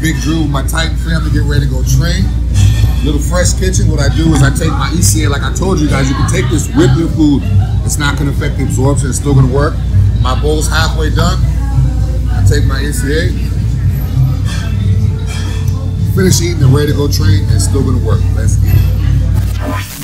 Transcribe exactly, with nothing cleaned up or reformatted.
Big Dru, my Titan family, get ready to go train. Little Fresh Kitchen, what I do is I take my E C A, like I told you guys, you can take this with your food. It's not gonna affect the absorption, it's still gonna work. My bowl's halfway done. I take my E C A, finish eating and ready to go train, and it's still gonna work. Let's get it.